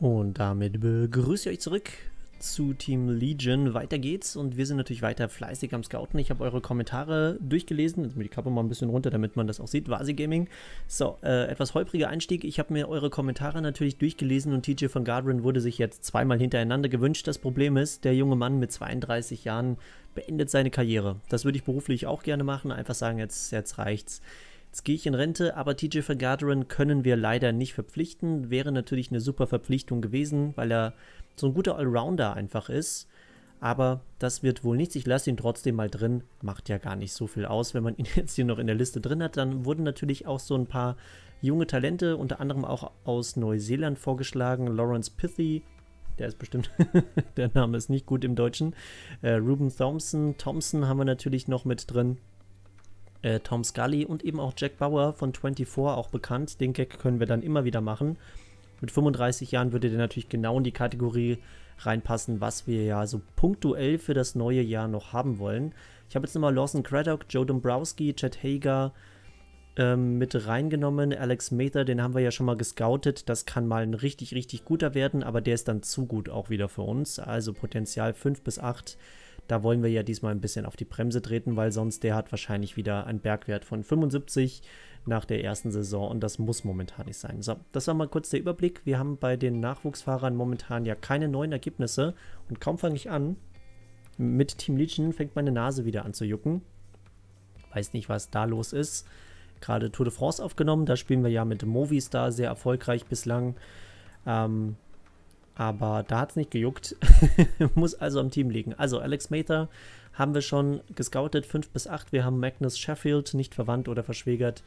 Und damit begrüße ich euch zurück zu Team Legion. Weiter geht's und wir sind natürlich weiter fleißig am Scouten. Ich habe eure Kommentare durchgelesen. Jetzt mit die Kappe mal ein bisschen runter, damit man das auch sieht. Vasi Gaming. So, etwas holpriger Einstieg. Ich habe mir eure Kommentare natürlich durchgelesen und TJ van Garderen wurde sich jetzt zweimal hintereinander gewünscht. Das Problem ist, der junge Mann mit 32 Jahren beendet seine Karriere. Das würde ich beruflich auch gerne machen. Einfach sagen, jetzt reicht's. Jetzt gehe ich in Rente, aber TJ van Garderen können wir leider nicht verpflichten. Wäre natürlich eine super Verpflichtung gewesen, weil er so ein guter Allrounder einfach ist. Aber das wird wohl nichts. Ich lasse ihn trotzdem mal drin. Macht ja gar nicht so viel aus, wenn man ihn jetzt hier noch in der Liste drin hat. Dann wurden natürlich auch so ein paar junge Talente, unter anderem auch aus Neuseeland vorgeschlagen. Lawrence Pithie, der ist bestimmt, der Name ist nicht gut im Deutschen. Ruben Thompson haben wir natürlich noch mit drin. Tom Scully und eben auch Jack Bauer von 24, auch bekannt. Den Gag können wir dann immer wieder machen. Mit 35 Jahren würde der natürlich genau in die Kategorie reinpassen, was wir ja so punktuell für das neue Jahr noch haben wollen. Ich habe jetzt nochmal Lawson Craddock, Joe Dombrowski, Chad Hager mit reingenommen. Alex Mather, den haben wir ja schon mal gescoutet. Das kann mal ein richtig, richtig guter werden, aber der ist dann zu gut auch wieder für uns. Also Potenzial 5 bis 8. Da wollen wir ja diesmal ein bisschen auf die Bremse treten, weil sonst der hat wahrscheinlich wieder einen Bergwert von 75 nach der ersten Saison und das muss momentan nicht sein. So, das war mal kurz der Überblick. Wir haben bei den Nachwuchsfahrern momentan ja keine neuen Ergebnisse und kaum fange ich an, mit Team Legion fängt meine Nase wieder an zu jucken. Weiß nicht, was da los ist. Gerade Tour de France aufgenommen, da spielen wir ja mit Movistar sehr erfolgreich bislang. Aber da hat es nicht gejuckt, muss also am Team liegen. Also Alex Mather haben wir schon gescoutet, 5 bis 8. Wir haben Magnus Sheffield, nicht verwandt oder verschwägert,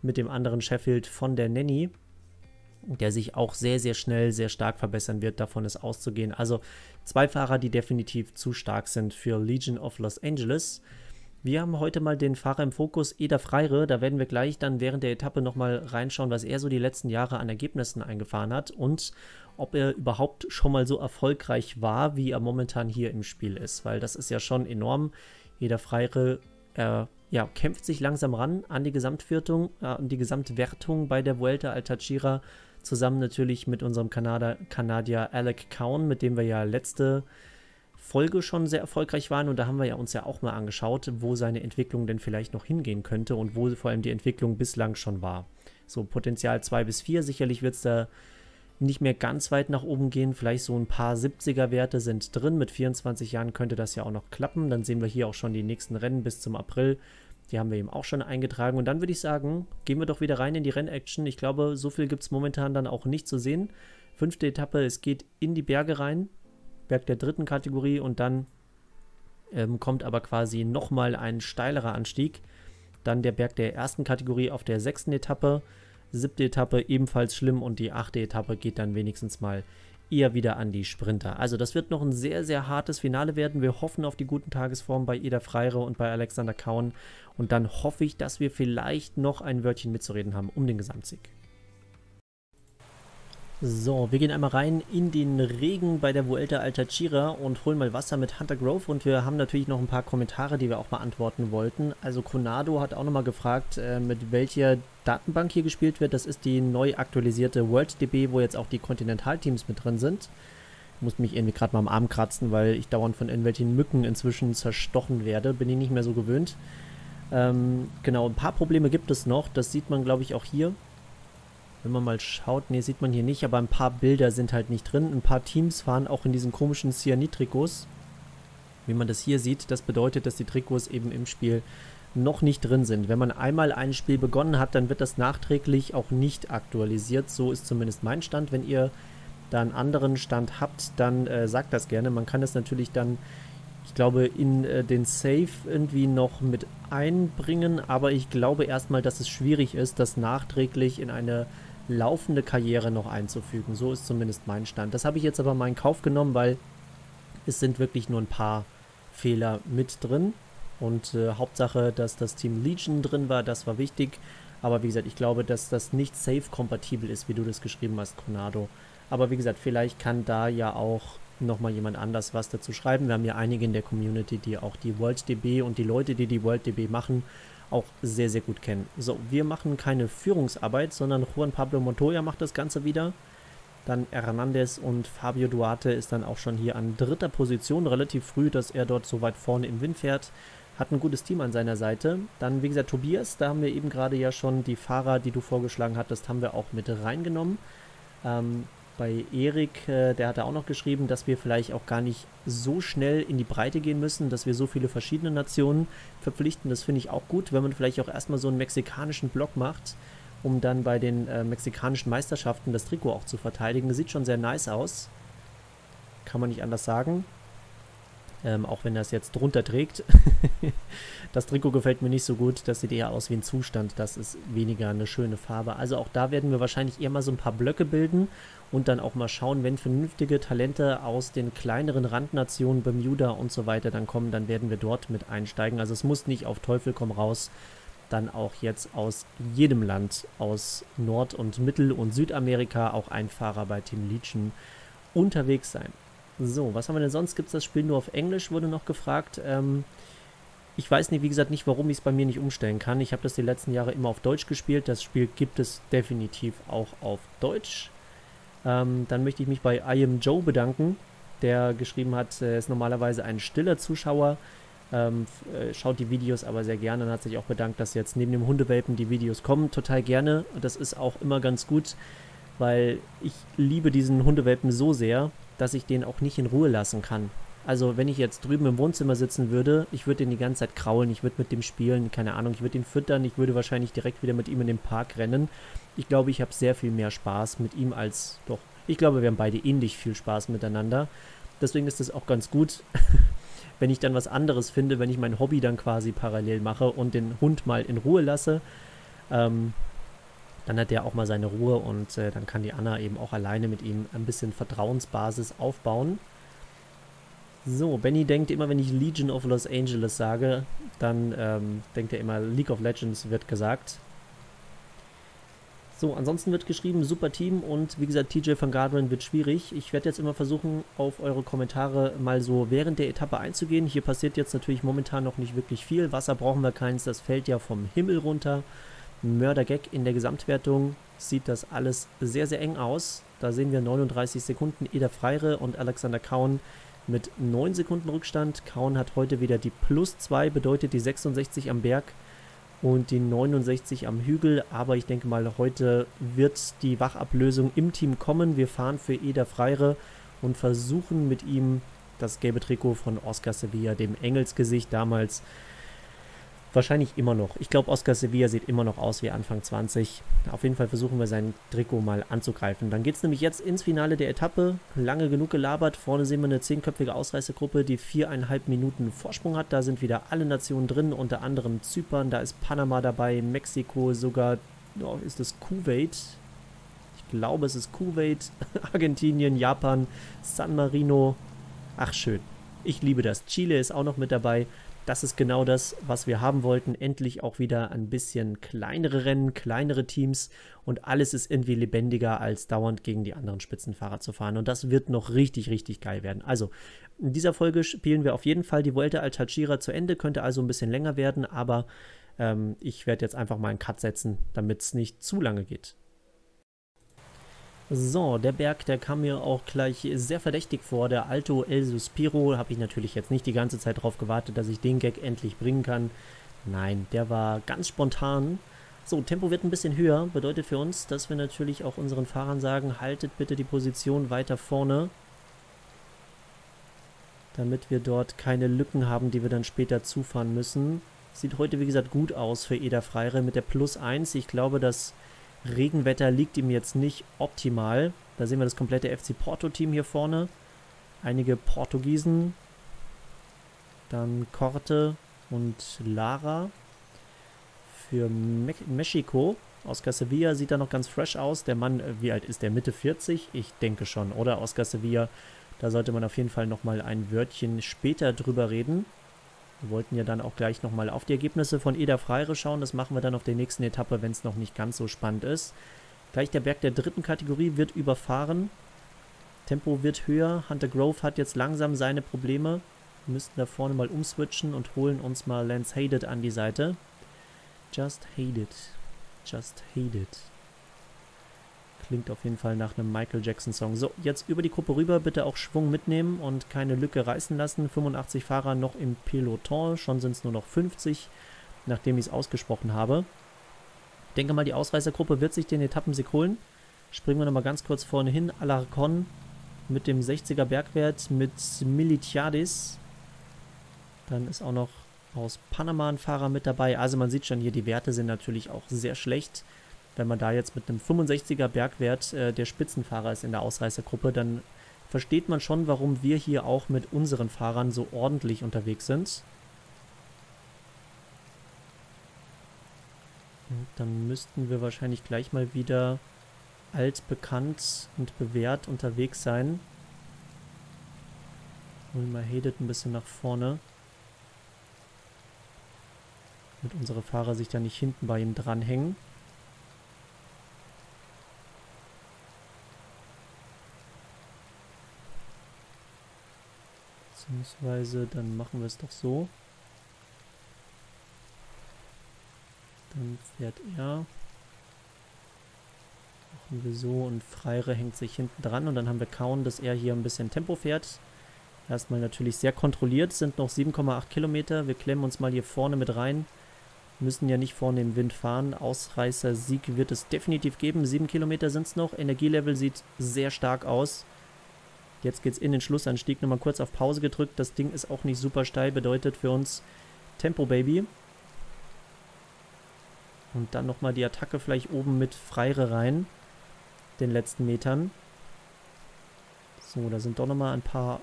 mit dem anderen Sheffield von der Nanny, der sich auch sehr, sehr schnell, sehr stark verbessern wird, davon ist auszugehen. Also zwei Fahrer, die definitiv zu stark sind für Legion of Los Angeles. Wir haben heute mal den Fahrer im Fokus, Eder Fraire. Da werden wir gleich dann während der Etappe nochmal reinschauen, was er so die letzten Jahre an Ergebnissen eingefahren hat und ob er überhaupt schon mal so erfolgreich war, wie er momentan hier im Spiel ist. Weil das ist ja schon enorm. Eder Fraire kämpft sich langsam ran an die Gesamtwertung bei der Vuelta al Tachira. Zusammen natürlich mit unserem Kanadier Alex Cowan, mit dem wir ja letzte Folge schon sehr erfolgreich waren und da haben wir ja uns ja auch mal angeschaut, wo seine Entwicklung denn vielleicht noch hingehen könnte und wo vor allem die Entwicklung bislang schon war. So Potenzial 2 bis 4, sicherlich wird es da nicht mehr ganz weit nach oben gehen, vielleicht so ein paar 70er Werte sind drin, mit 24 Jahren könnte das ja auch noch klappen, dann sehen wir hier auch schon die nächsten Rennen bis zum April, die haben wir eben auch schon eingetragen und dann würde ich sagen, gehen wir doch wieder rein in die Rennaction, ich glaube so viel gibt es momentan dann auch nicht zu sehen. 5. Etappe, es geht in die Berge rein, Berg der 3. Kategorie und dann kommt aber quasi nochmal ein steilerer Anstieg. Dann der Berg der 1. Kategorie auf der 6. Etappe, 7. Etappe ebenfalls schlimm und die 8. Etappe geht dann wenigstens mal eher wieder an die Sprinter. Also das wird noch ein sehr, sehr hartes Finale werden. Wir hoffen auf die guten Tagesformen bei Eder Fraire und bei Alexander Cowan und dann hoffe ich, dass wir vielleicht noch ein Wörtchen mitzureden haben um den Gesamtsieg. So, wir gehen einmal rein in den Regen bei der Vuelta al Tachira und holen mal Wasser mit Hunter Grove und wir haben natürlich noch ein paar Kommentare, die wir auch beantworten wollten. Also Conado hat auch nochmal gefragt, mit welcher Datenbank hier gespielt wird. Das ist die neu aktualisierte WorldDB, wo jetzt auch die Kontinentalteams mit drin sind. Ich muss mich irgendwie gerade mal am Arm kratzen, weil ich dauernd von irgendwelchen Mücken inzwischen zerstochen werde. Bin ich nicht mehr so gewöhnt. Genau, ein paar Probleme gibt es noch. Das sieht man, glaube ich, auch hier. Wenn man mal schaut, ne, sieht man hier nicht, aber ein paar Bilder sind halt nicht drin. Ein paar Teams fahren auch in diesen komischen Cyanid-Trikots. Wie man das hier sieht, das bedeutet, dass die Trikots eben im Spiel noch nicht drin sind. Wenn man einmal ein Spiel begonnen hat, dann wird das nachträglich auch nicht aktualisiert. So ist zumindest mein Stand. Wenn ihr da einen anderen Stand habt, dann sagt das gerne. Man kann das natürlich dann, ich glaube, in den Save irgendwie noch mit einbringen. Aber ich glaube erstmal, dass es schwierig ist, das nachträglich in eine laufende Karriere noch einzufügen. So ist zumindest mein Stand. Das habe ich jetzt aber mal in Kauf genommen, weil es sind wirklich nur ein paar Fehler mit drin. Und Hauptsache, dass das Team Legion drin war, das war wichtig. Aber wie gesagt, ich glaube, dass das nicht safe-kompatibel ist, wie du das geschrieben hast, Conado. Aber wie gesagt, vielleicht kann da ja auch nochmal jemand anders was dazu schreiben. Wir haben ja einige in der Community, die auch die WorldDB und die Leute, die die WorldDB machen, auch sehr, sehr gut kennen. So, wir machen keine Führungsarbeit, sondern Juan Pablo Montoya macht das Ganze wieder. Dann Hernandez und Fabio Duarte ist dann auch schon hier an dritter Position. Relativ früh, dass er dort so weit vorne im Wind fährt. Hat ein gutes Team an seiner Seite. Dann, wie gesagt, Tobias. Da haben wir eben gerade ja schon die Fahrer, die du vorgeschlagen hattest, haben wir auch mit reingenommen. Bei Erik, der hat da auch noch geschrieben, dass wir vielleicht auch gar nicht so schnell in die Breite gehen müssen, dass wir so viele verschiedene Nationen verpflichten. Das finde ich auch gut, wenn man vielleicht auch erstmal so einen mexikanischen Block macht, um dann bei den mexikanischen Meisterschaften das Trikot auch zu verteidigen. Sieht schon sehr nice aus. Kann man nicht anders sagen. Auch wenn er es jetzt drunter trägt. Das Trikot gefällt mir nicht so gut. Das sieht eher aus wie ein Zustand. Das ist weniger eine schöne Farbe. Also auch da werden wir wahrscheinlich eher mal so ein paar Blöcke bilden und dann auch mal schauen, wenn vernünftige Talente aus den kleineren Randnationen, Bermuda und so weiter dann kommen, dann werden wir dort mit einsteigen. Also es muss nicht auf Teufel komm raus dann auch jetzt aus jedem Land, aus Nord- und Mittel- und Südamerika auch ein Fahrer bei Team Legion unterwegs sein. So, was haben wir denn sonst? Gibt es das Spiel nur auf Englisch, wurde noch gefragt. Ich weiß nicht, wie gesagt, nicht, warum ich es bei mir nicht umstellen kann. Ich habe das die letzten Jahre immer auf Deutsch gespielt. Das Spiel gibt es definitiv auch auf Deutsch. Dann möchte ich mich bei I Am Joe bedanken, der geschrieben hat, er ist normalerweise ein stiller Zuschauer. Schaut die Videos aber sehr gerne und hat sich auch bedankt, dass jetzt neben dem Hundewelpen die Videos kommen. Total gerne. Das ist auch immer ganz gut, weil ich liebe diesen Hundewelpen so sehr, dass ich den auch nicht in Ruhe lassen kann. Also wenn ich jetzt drüben im Wohnzimmer sitzen würde, ich würde den die ganze Zeit kraulen, ich würde mit dem spielen, keine Ahnung, ich würde ihn füttern, ich würde wahrscheinlich direkt wieder mit ihm in den Park rennen. Ich glaube, ich habe sehr viel mehr Spaß mit ihm als, doch, ich glaube, wir haben beide ähnlich viel Spaß miteinander. Deswegen ist das auch ganz gut, wenn ich dann was anderes finde, wenn ich mein Hobby dann quasi parallel mache und den Hund mal in Ruhe lasse, dann hat der auch mal seine Ruhe und dann kann die Anna eben auch alleine mit ihm ein bisschen Vertrauensbasis aufbauen. So, Benny denkt immer, wenn ich Legion of Los Angeles sage, dann denkt er immer, League of Legends wird gesagt. So, ansonsten wird geschrieben, super Team und wie gesagt, TJ van Garderen wird schwierig. Ich werde jetzt immer versuchen, auf eure Kommentare mal so während der Etappe einzugehen. Hier passiert jetzt natürlich momentan noch nicht wirklich viel. Wasser brauchen wir keins, das fällt ja vom Himmel runter. Mördergag in der Gesamtwertung sieht das alles sehr, sehr eng aus. Da sehen wir 39 Sekunden Eder Fraire und Alexander Cowan mit 9 Sekunden Rückstand. Cowan hat heute wieder die +2, bedeutet die 66 am Berg. Und die 69 am Hügel, aber ich denke mal, heute wird die Wachablösung im Team kommen. Wir fahren für Eder Fraire und versuchen mit ihm das gelbe Trikot von Oscar Sevilla, dem Engelsgesicht damals, wahrscheinlich immer noch. Ich glaube, Oscar Sevilla sieht immer noch aus wie Anfang 20. Auf jeden Fall versuchen wir, sein Trikot mal anzugreifen. Dann geht es nämlich jetzt ins Finale der Etappe. Lange genug gelabert. Vorne sehen wir eine 10-köpfige Ausreißergruppe, die 4,5 Minuten Vorsprung hat. Da sind wieder alle Nationen drin, unter anderem Zypern. Da ist Panama dabei, Mexiko sogar. Oh, ist es Kuwait? Ich glaube, es ist Kuwait. Argentinien, Japan, San Marino. Ach, schön. Ich liebe das. Chile ist auch noch mit dabei. Das ist genau das, was wir haben wollten. Endlich auch wieder ein bisschen kleinere Rennen, kleinere Teams und alles ist irgendwie lebendiger, als dauernd gegen die anderen Spitzenfahrer zu fahren. Und das wird noch richtig, richtig geil werden. Also, in dieser Folge spielen wir auf jeden Fall die Vuelta al Tachira zu Ende. Könnte also ein bisschen länger werden, aber ich werde jetzt einfach mal einen Cut setzen, damit es nicht zu lange geht. So, der Berg, der kam mir auch gleich sehr verdächtig vor, der Alto El Suspiro, habe ich natürlich jetzt nicht die ganze Zeit drauf gewartet, dass ich den Gag endlich bringen kann. Nein, der war ganz spontan. So, Tempo wird ein bisschen höher, bedeutet für uns, dass wir natürlich auch unseren Fahrern sagen, haltet bitte die Position weiter vorne, damit wir dort keine Lücken haben, die wir dann später zufahren müssen. Sieht heute, wie gesagt, gut aus für Eder Fraire mit der +1. Ich glaube, dass Regenwetter liegt ihm jetzt nicht optimal. Da sehen wir das komplette FC Porto-Team hier vorne. Einige Portugiesen. Dann Corte und Lara für Mexiko. Oscar Sevilla sieht da noch ganz fresh aus. Der Mann, wie alt ist der? Mitte 40? Ich denke schon, oder? Oscar Sevilla, da sollte man auf jeden Fall nochmal ein Wörtchen später drüber reden. Wir wollten ja dann auch gleich nochmal auf die Ergebnisse von Eder Fraire schauen. Das machen wir dann auf der nächsten Etappe, wenn es noch nicht ganz so spannend ist. Gleich der Berg der dritten Kategorie wird überfahren. Tempo wird höher. Hunter Grove hat jetzt langsam seine Probleme. Wir müssten da vorne mal umswitchen und holen uns mal Lance Hadet an die Seite. Just Hadet. Just Hadet. Klingt auf jeden Fall nach einem Michael Jackson Song. So, jetzt über die Gruppe rüber, bitte auch Schwung mitnehmen und keine Lücke reißen lassen. 85 Fahrer noch im Peloton, schon sind es nur noch 50, nachdem ich es ausgesprochen habe. Ich denke mal, die Ausreißergruppe wird sich den Etappensieg holen. Springen wir nochmal ganz kurz vorne hin. Alarcon mit dem 60er Bergwert, mit Militiades. Dann ist auch noch aus Panama ein Fahrer mit dabei. Also man sieht schon hier, die Werte sind natürlich auch sehr schlecht. Wenn man da jetzt mit einem 65er Bergwert der Spitzenfahrer ist in der Ausreißergruppe, dann versteht man schon, warum wir hier auch mit unseren Fahrern so ordentlich unterwegs sind. Und dann müssten wir wahrscheinlich gleich mal wieder altbekannt und bewährt unterwegs sein. Holen wir Hedet ein bisschen nach vorne. Damit unsere Fahrer sich da nicht hinten bei ihm dranhängen. Beziehungsweise, dann machen wir es doch so. Dann fährt er. Machen wir so und Fraire hängt sich hinten dran und dann haben wir Cowan, dass er hier ein bisschen Tempo fährt. Erstmal natürlich sehr kontrolliert, sind noch 7,8 Kilometer. Wir klemmen uns mal hier vorne mit rein. Müssen ja nicht vorne im Wind fahren. Ausreißer-Sieg wird es definitiv geben. 7 Kilometer sind es noch. Energielevel sieht sehr stark aus. Jetzt geht's in den Schlussanstieg. Nochmal kurz auf Pause gedrückt. Das Ding ist auch nicht super steil. Bedeutet für uns Tempo, Baby. Und dann nochmal die Attacke vielleicht oben mit Fraire rein. Den letzten Metern. So, da sind doch nochmal ein paar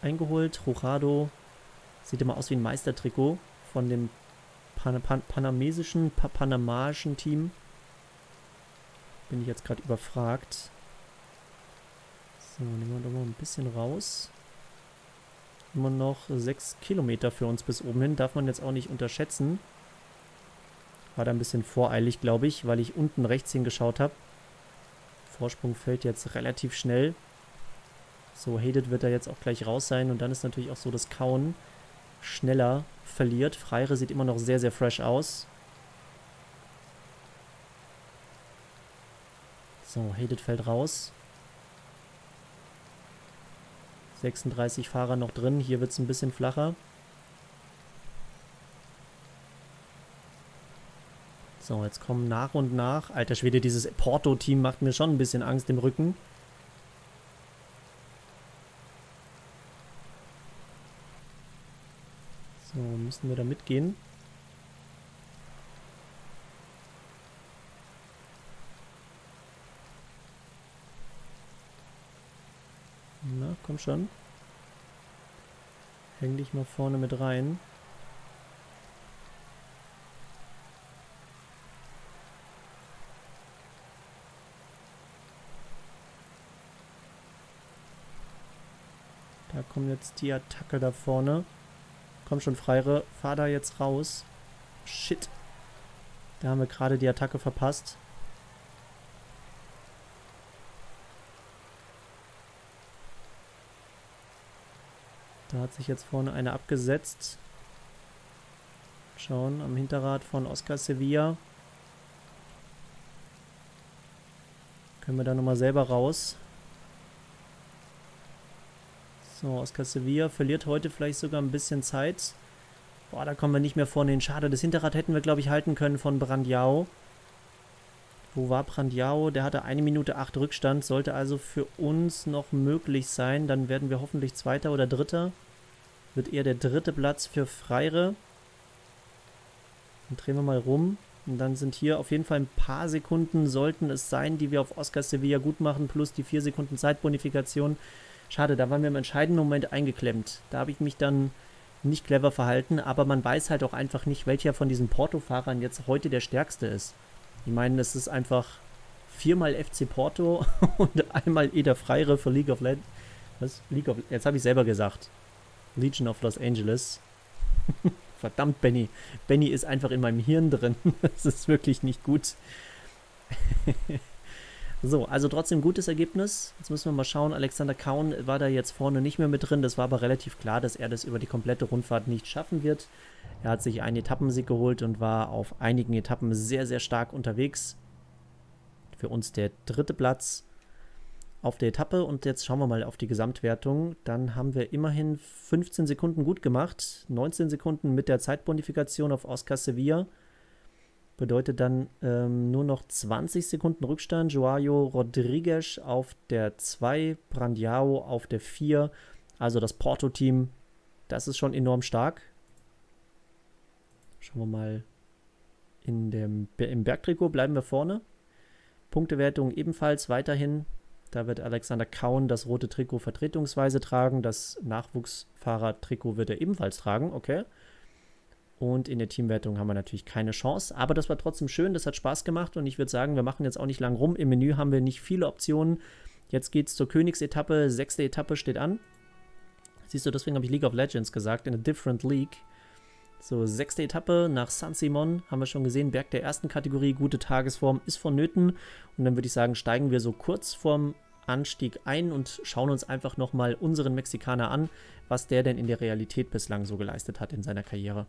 eingeholt. Jurado sieht immer aus wie ein Meistertrikot von dem panamaischen Team. Bin ich jetzt gerade überfragt. So, nehmen wir doch mal ein bisschen raus. Immer noch 6 Kilometer für uns bis oben hin. Darf man jetzt auch nicht unterschätzen. War da ein bisschen voreilig, glaube ich, weil ich unten rechts hingeschaut habe. Vorsprung fällt jetzt relativ schnell. So, Hedet wird da jetzt auch gleich raus sein. Und dann ist natürlich auch so, dass Cowan schneller verliert. Fraire sieht immer noch sehr, sehr fresh aus. So, Hedet fällt raus. 36 Fahrer noch drin. Hier wird es ein bisschen flacher. So, jetzt kommen nach und nach. Alter Schwede, dieses Porto-Team macht mir schon ein bisschen Angst im Rücken. So, müssen wir da mitgehen. Na, komm schon. Häng dich mal vorne mit rein. Da kommt jetzt die Attacke da vorne. Komm schon, Fraire, fahr da jetzt raus. Shit. Da haben wir gerade die Attacke verpasst. Da hat sich jetzt vorne einer abgesetzt. Schauen, am Hinterrad von Oscar Sevilla. Können wir da nochmal selber raus. So, Oscar Sevilla verliert heute vielleicht sogar ein bisschen Zeit. Boah, da kommen wir nicht mehr vorne hin. Schade, das Hinterrad hätten wir, glaube ich, halten können von Brandão. Wo war Brandão? Der hatte 1:08 Rückstand. Sollte also für uns noch möglich sein. Dann werden wir hoffentlich Zweiter oder Dritter. Wird eher der dritte Platz für Fraire. Dann drehen wir mal rum. Und dann sind hier auf jeden Fall ein paar Sekunden, sollten es sein, die wir auf Oscar Sevilla gut machen. Plus die 4 Sekunden Zeitbonifikation. Schade, da waren wir im entscheidenden Moment eingeklemmt. Da habe ich mich dann nicht clever verhalten, aber man weiß halt auch einfach nicht, welcher von diesen Porto-Fahrern jetzt heute der stärkste ist. Ich meine, das ist einfach 4-mal FC Porto und 1-mal Eder Fraire für League of Legends. Was? League of... Jetzt habe ich selber gesagt. Legion of Los Angeles. Verdammt, Benny. Benny ist einfach in meinem Hirn drin. Das ist wirklich nicht gut. So, also trotzdem gutes Ergebnis. Jetzt müssen wir mal schauen, Alexander Cowan war da jetzt vorne nicht mehr mit drin. Das war aber relativ klar, dass er das über die komplette Rundfahrt nicht schaffen wird. Er hat sich einen Etappensieg geholt und war auf einigen Etappen sehr, sehr stark unterwegs. für uns der dritte Platz auf der Etappe. Und jetzt schauen wir mal auf die Gesamtwertung. Dann haben wir immerhin 15 Sekunden gut gemacht. 19 Sekunden mit der Zeitbonifikation auf Oscar Sevilla. Bedeutet dann nur noch 20 Sekunden Rückstand. Joao Rodriguez auf der 2, Brandão auf der 4. Also das Porto-Team, das ist schon enorm stark. Schauen wir mal, im Bergtrikot bleiben wir vorne. Punktewertung ebenfalls weiterhin. Da wird Alexander Cowan das rote Trikot vertretungsweise tragen. Das Nachwuchsfahrertrikot wird er ebenfalls tragen, okay. Und in der Teamwertung haben wir natürlich keine Chance. Aber das war trotzdem schön, das hat Spaß gemacht. Und ich würde sagen, wir machen jetzt auch nicht lang rum. Im Menü haben wir nicht viele Optionen. Jetzt geht es zur Königsetappe. 6. Etappe steht an. Siehst du, deswegen habe ich League of Legends gesagt, in a different league. So, 6. Etappe nach San Simon, haben wir schon gesehen, Berg der ersten Kategorie, gute Tagesform ist vonnöten. Und dann würde ich sagen, steigen wir so kurz vorm Anstieg ein und schauen uns einfach nochmal unseren Mexikaner an, was der denn in der Realität bislang so geleistet hat in seiner Karriere.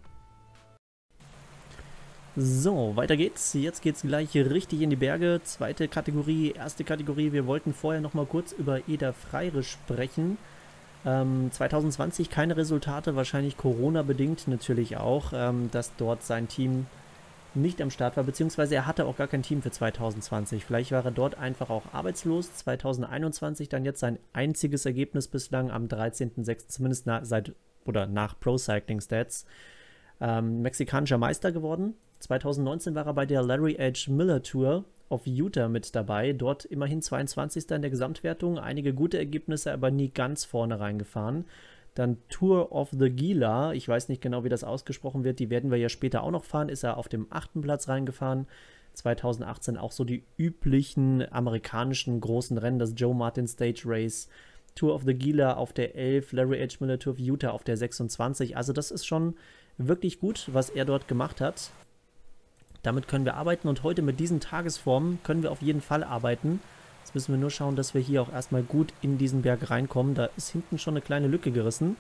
So, weiter geht's. Jetzt geht's gleich richtig in die Berge. 2. Kategorie, 1. Kategorie. Wir wollten vorher nochmal kurz über Eder Fraire sprechen. 2020 keine Resultate, wahrscheinlich Corona-bedingt natürlich auch, dass dort sein Team nicht am Start war, beziehungsweise er hatte auch gar kein Team für 2020. Vielleicht war er dort einfach auch arbeitslos. 2021 dann jetzt sein einziges Ergebnis bislang am 13.06., zumindest nach Pro Cycling Stats, mexikanischer Meister geworden. 2019 war er bei der Larry H. Miller Tour auf Utah mit dabei, dort immerhin 22. in der Gesamtwertung, einige gute Ergebnisse, aber nie ganz vorne reingefahren. Dann Tour of the Gila, ich weiß nicht genau, wie das ausgesprochen wird, die werden wir ja später auch noch fahren, ist er auf dem 8. Platz reingefahren. 2018 auch so die üblichen amerikanischen großen Rennen, das Joe Martin Stage Race, Tour of the Gila auf der 11, Larry H. Miller Tour of Utah auf der 26, also das ist schon wirklich gut, was er dort gemacht hat. Damit können wir arbeiten und heute mit diesen Tagesformen können wir auf jeden Fall arbeiten. Jetzt müssen wir nur schauen, dass wir hier auch erstmal gut in diesen Berg reinkommen. Da ist hinten schon eine kleine Lücke gerissen.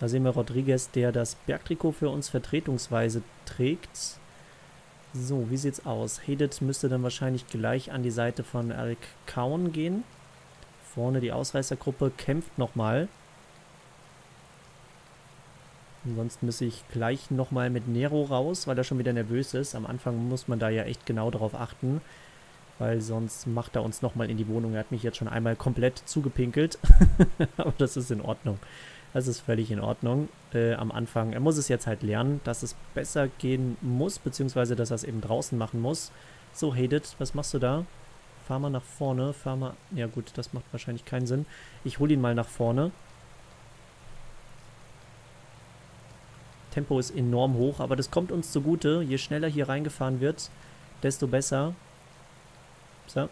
Da sehen wir Rodriguez, der das Bergtrikot für uns vertretungsweise trägt. So, wie sieht's aus? Hedet müsste dann wahrscheinlich gleich an die Seite von Alec Cowan gehen. Vorne die Ausreißergruppe kämpft nochmal. Ansonsten müsste ich gleich nochmal mit Nero raus, weil er schon wieder nervös ist. Am Anfang muss man da ja echt genau darauf achten, weil sonst macht er uns nochmal in die Wohnung. Er hat mich jetzt schon einmal komplett zugepinkelt, aber das ist in Ordnung. Das ist völlig in Ordnung am Anfang. Er muss es jetzt halt lernen, dass es besser gehen muss, beziehungsweise dass er es eben draußen machen muss. So, Hadet, was machst du da? Fahr mal nach vorne, fahr mal... Ja gut, das macht wahrscheinlich keinen Sinn. Ich hole ihn mal nach vorne. Tempo ist enorm hoch, aber das kommt uns zugute. Je schneller hier reingefahren wird, desto besser. So.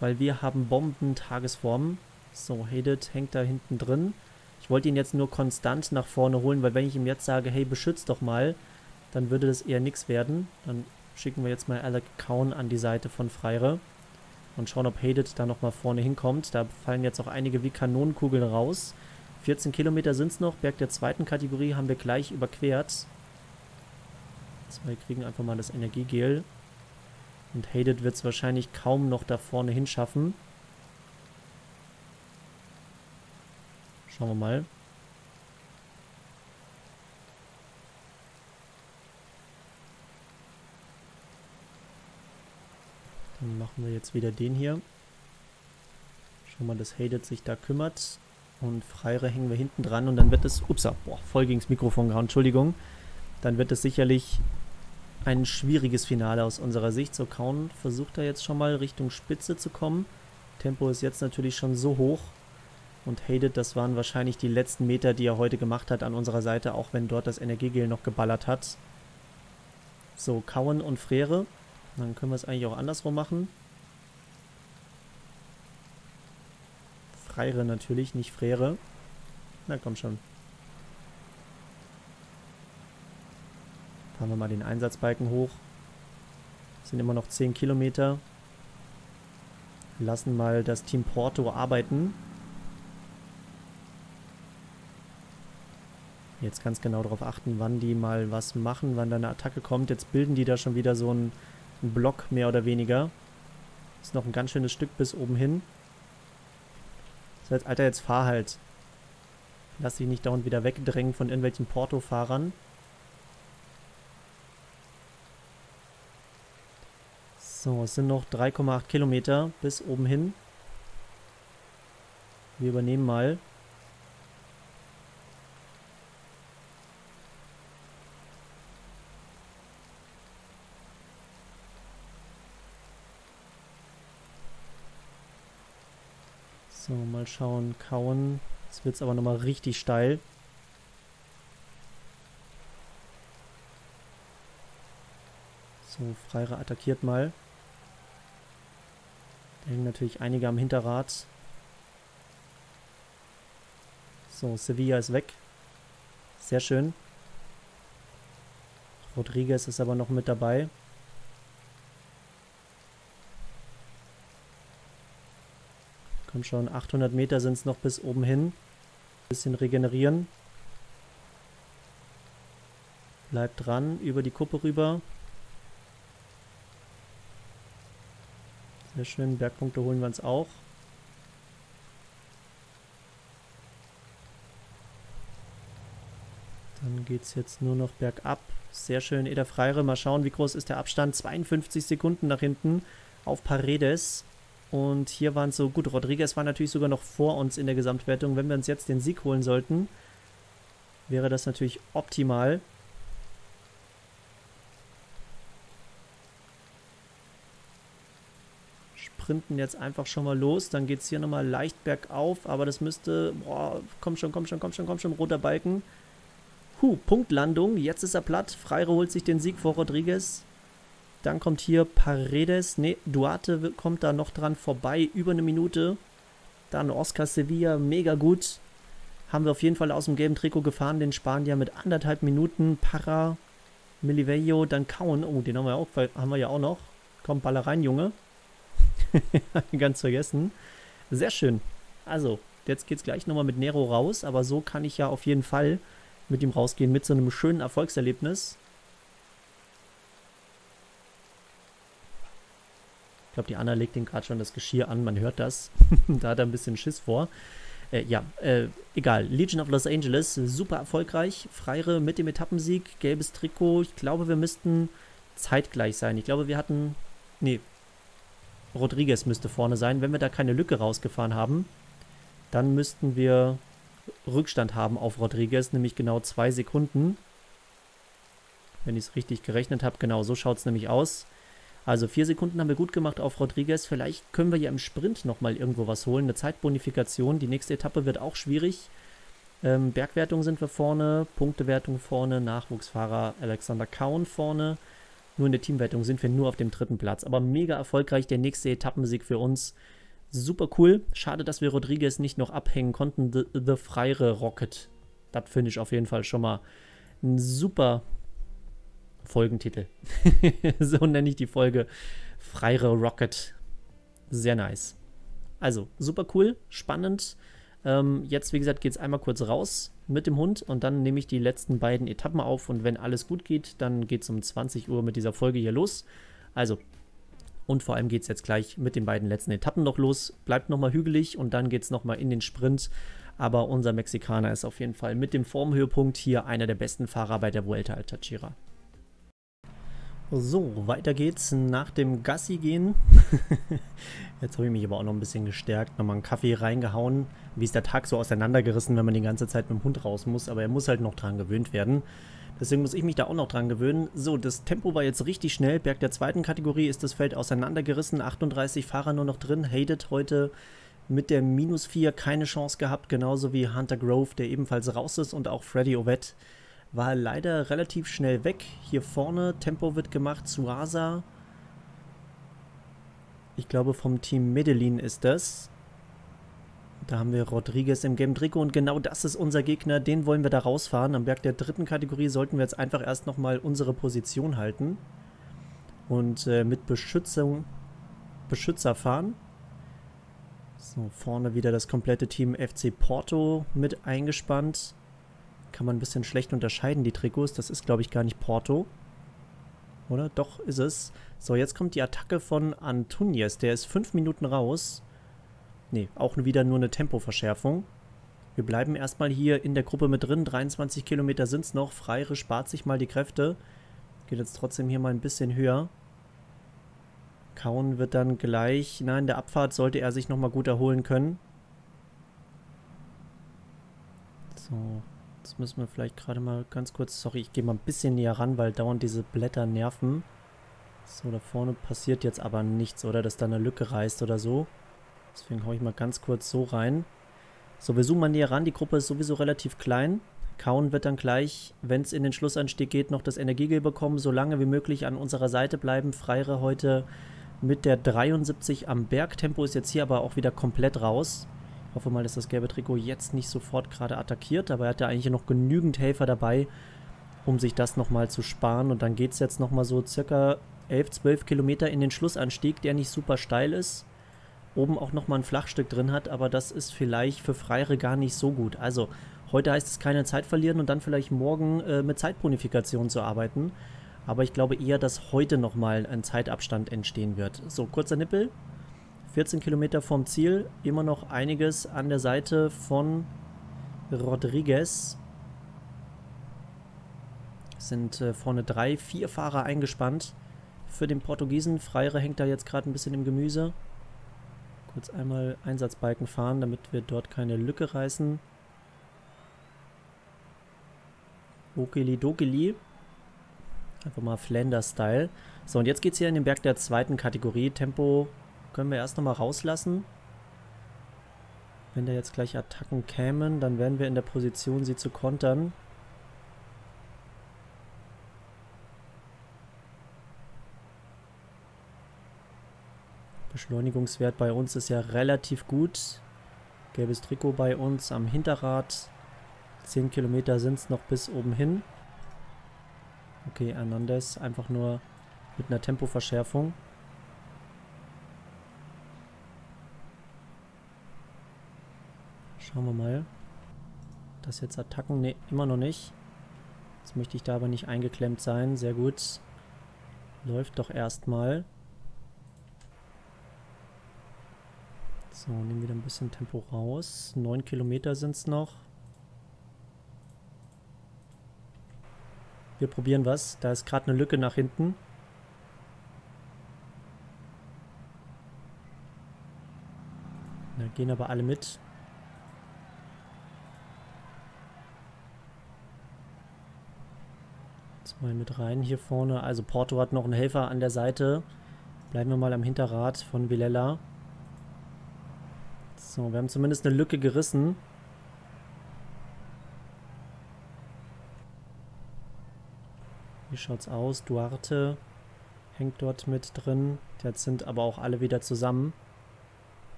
Weil wir haben Bomben-Tagesformen. So, Hadet hängt da hinten drin. Ich wollte ihn jetzt nur konstant nach vorne holen, weil wenn ich ihm jetzt sage, hey, beschützt doch mal, dann würde das eher nichts werden. Dann schicken wir jetzt mal Alec Cowan an die Seite von Fraire und schauen, ob Hadet da nochmal vorne hinkommt. Da fallen jetzt auch einige wie Kanonenkugeln raus. 14 Kilometer sind es noch, Berg der 2. Kategorie haben wir gleich überquert. Wir kriegen einfach mal das Energiegel. Und Hadet wird es wahrscheinlich kaum noch da vorne hinschaffen. Schauen wir mal. Dann machen wir jetzt wieder den hier. Schauen wir mal, dass Hadet sich da kümmert. Und Fraire hängen wir hinten dran und dann wird es... Upsa, boah, voll gegen das Mikrofon gehauen, Entschuldigung. Dann wird es sicherlich ein schwieriges Finale aus unserer Sicht. So, Cowan versucht da jetzt schon mal Richtung Spitze zu kommen. Tempo ist jetzt natürlich schon so hoch. Und Hadet, das waren wahrscheinlich die letzten Meter, die er heute gemacht hat an unserer Seite, auch wenn dort das Energiegel noch geballert hat. So, Cowan und Fraire. Dann können wir es eigentlich auch andersrum machen. Fraire natürlich, nicht Fraire. Na komm schon. Fahren wir mal den Einsatzbalken hoch. Es sind immer noch 10 Kilometer. Lassen mal das Team Porto arbeiten. Jetzt ganz genau darauf achten, wann die mal was machen, wann da eine Attacke kommt. Jetzt bilden die da schon wieder so ein einen Block mehr oder weniger. Ist noch ein ganz schönes Stück bis oben hin. Das heißt, Alter, jetzt fahr halt. Lass dich nicht dauernd wieder wegdrängen von irgendwelchen Porto-Fahrern. So, es sind noch 3,8 Kilometer bis oben hin. Wir übernehmen mal. So, mal schauen, Cowan. Jetzt wird es aber nochmal richtig steil. So, Fraire attackiert mal. Da hängen natürlich einige am Hinterrad. So, Sevilla ist weg. Sehr schön. Rodriguez ist aber noch mit dabei. Komm schon, 800 Meter sind es noch bis oben hin. Ein bisschen regenerieren. Bleibt dran, über die Kuppe rüber. Sehr schön, Bergpunkte holen wir uns auch. Dann geht es jetzt nur noch bergab. Sehr schön, Eder Fraire. Mal schauen, wie groß ist der Abstand. 52 Sekunden nach hinten auf Paredes. Und hier waren es so, gut, Rodriguez war natürlich sogar noch vor uns in der Gesamtwertung. Wenn wir uns jetzt den Sieg holen sollten, wäre das natürlich optimal. Sprinten jetzt einfach schon mal los, dann geht es hier nochmal leicht bergauf, aber das müsste, boah, komm schon, roter Balken. Punktlandung, jetzt ist er platt, Fraire holt sich den Sieg vor Rodriguez. Dann kommt hier Paredes, ne, Duarte kommt da noch dran vorbei, über eine Minute. Dann Oscar Sevilla, mega gut. Haben wir auf jeden Fall aus dem gelben Trikot gefahren, den Spanier mit 1,5 Minuten. Parra, Milivello, dann Cowan, oh, den haben wir ja auch noch. Komm, baller rein, Junge. Ganz vergessen. Sehr schön. Also, jetzt geht's gleich nochmal mit Nero raus, aber so kann ich ja auf jeden Fall mit ihm rausgehen, mit so einem schönen Erfolgserlebnis. Ich glaube, die Anna legt ihm gerade schon das Geschirr an, man hört das. Da hat er ein bisschen Schiss vor. Egal. Legion of Los Angeles, super erfolgreich. Fraire mit dem Etappensieg, gelbes Trikot. Ich glaube, wir müssten zeitgleich sein. Ich glaube, wir hatten... Nee, Rodriguez müsste vorne sein. Wenn wir da keine Lücke rausgefahren haben, dann müssten wir Rückstand haben auf Rodriguez, nämlich genau 2 Sekunden. Wenn ich es richtig gerechnet habe, genau so schaut es nämlich aus. Also 4 Sekunden haben wir gut gemacht auf Rodriguez. Vielleicht können wir ja im Sprint nochmal irgendwo was holen. Eine Zeitbonifikation. Die nächste Etappe wird auch schwierig. Bergwertung sind wir vorne, Punktewertung vorne, Nachwuchsfahrer Alexander Cowan vorne. Nur in der Teamwertung sind wir nur auf dem 3. Platz. Aber mega erfolgreich, der nächste Etappensieg für uns. Super cool. Schade, dass wir Rodriguez nicht noch abhängen konnten. The Fraire Rocket. Das finde ich auf jeden Fall schon mal ein super Folgentitel. So nenne ich die Folge. Fraire Rocket. Sehr nice. Also, super cool, spannend. Jetzt, wie gesagt, geht es einmal kurz raus mit dem Hund und dann nehme ich die letzten beiden Etappen auf und wenn alles gut geht, dann geht es um 20 Uhr mit dieser Folge hier los. Also, und vor allem geht es jetzt gleich mit den beiden letzten Etappen noch los. Bleibt nochmal hügelig und dann geht es nochmal in den Sprint. Aber unser Mexikaner ist auf jeden Fall mit dem Formhöhepunkt hier einer der besten Fahrer bei der Vuelta al Tachira. So, weiter geht's nach dem Gassi gehen. Jetzt habe ich mich aber auch noch ein bisschen gestärkt, nochmal einen Kaffee reingehauen. Wie ist der Tag so auseinandergerissen, wenn man die ganze Zeit mit dem Hund raus muss, aber er muss halt noch dran gewöhnt werden. Deswegen muss ich mich da auch noch dran gewöhnen. So, das Tempo war jetzt richtig schnell. Berg der 2. Kategorie ist das Feld auseinandergerissen. 38 Fahrer nur noch drin. Hated heute mit der -4 keine Chance gehabt, genauso wie Hunter Grove, der ebenfalls raus ist, und auch Freddy Ovett. War leider relativ schnell weg. Hier vorne, Tempo wird gemacht, Suasa. Ich glaube, vom Team Medellin ist das. Da haben wir Rodriguez im gelben Trikot und genau das ist unser Gegner. Den wollen wir da rausfahren. Am Berg der 3. Kategorie sollten wir jetzt einfach erst nochmal unsere Position halten. Und mit Beschützer fahren. So, vorne wieder das komplette Team FC Porto mit eingespannt. Kann man ein bisschen schlecht unterscheiden, die Trikots. Das ist, glaube ich, gar nicht Porto. oder? Doch, ist es. So, jetzt kommt die Attacke von Antunes. Der ist 5 Minuten raus. Ne, auch wieder nur eine Tempoverschärfung. Wir bleiben erstmal hier in der Gruppe mit drin. 23 Kilometer sind es noch. Fraire spart sich mal die Kräfte. Geht jetzt trotzdem hier mal ein bisschen höher. Cowan wird dann gleich... Nein, der Abfahrt sollte er sich nochmal gut erholen können. So, jetzt müssen wir vielleicht gerade mal ganz kurz... Sorry, ich gehe mal ein bisschen näher ran, weil dauernd diese Blätter nerven. So, da vorne passiert jetzt aber nichts, oder? Dass da eine Lücke reißt oder so. Deswegen haue ich mal ganz kurz so rein. So, wir zoomen mal näher ran. Die Gruppe ist sowieso relativ klein. Cowan wird dann gleich, wenn es in den Schlussanstieg geht, noch das Energiegel bekommen. So lange wie möglich an unserer Seite bleiben. Fraire heute mit der 73 am Berg. Tempo ist jetzt hier aber auch wieder komplett raus. Ich hoffe mal, dass das gelbe Trikot jetzt nicht sofort gerade attackiert. Aber er hat ja eigentlich noch genügend Helfer dabei, um sich das nochmal zu sparen. Und dann geht es jetzt nochmal so circa 11, 12 Kilometer in den Schlussanstieg, der nicht super steil ist. Oben auch nochmal ein Flachstück drin hat, aber das ist vielleicht für Fraire gar nicht so gut. Also, heute heißt es keine Zeit verlieren und dann vielleicht morgen mit Zeitbonifikation zu arbeiten. Aber ich glaube eher, dass heute nochmal ein Zeitabstand entstehen wird. So, kurzer Nippel. 14 Kilometer vom Ziel. Immer noch einiges an der Seite von Rodriguez. Es sind vorne 3, 4 Fahrer eingespannt für den Portugiesen. Fraire hängt da jetzt gerade ein bisschen im Gemüse. Kurz einmal Einsatzbalken fahren, damit wir dort keine Lücke reißen. Okeli Dokeli. Einfach mal Flanders-Style. So, und jetzt geht es hier in den Berg der zweiten Kategorie. Tempo können wir erst nochmal rauslassen. Wenn da jetzt gleich Attacken kämen, dann wären wir in der Position, sie zu kontern. Beschleunigungswert bei uns ist ja relativ gut. Gelbes Trikot bei uns am Hinterrad. 10 Kilometer sind es noch bis oben hin. Okay, Hernandez einfach nur mit einer Tempoverschärfung. Schauen wir mal. Das jetzt Attacken? Ne, immer noch nicht. Jetzt möchte ich da aber nicht eingeklemmt sein. Sehr gut. Läuft doch erstmal. So, nehmen wieder ein bisschen Tempo raus. 9 Kilometer sind es noch. Wir probieren was. Da ist gerade eine Lücke nach hinten. Da gehen aber alle mit. Jetzt mal mit rein hier vorne. Also Porto hat noch einen Helfer an der Seite. Bleiben wir mal am Hinterrad von Villela. So, wir haben zumindest eine Lücke gerissen. Wie schaut's aus? Duarte hängt dort mit drin. Jetzt sind aber auch alle wieder zusammen.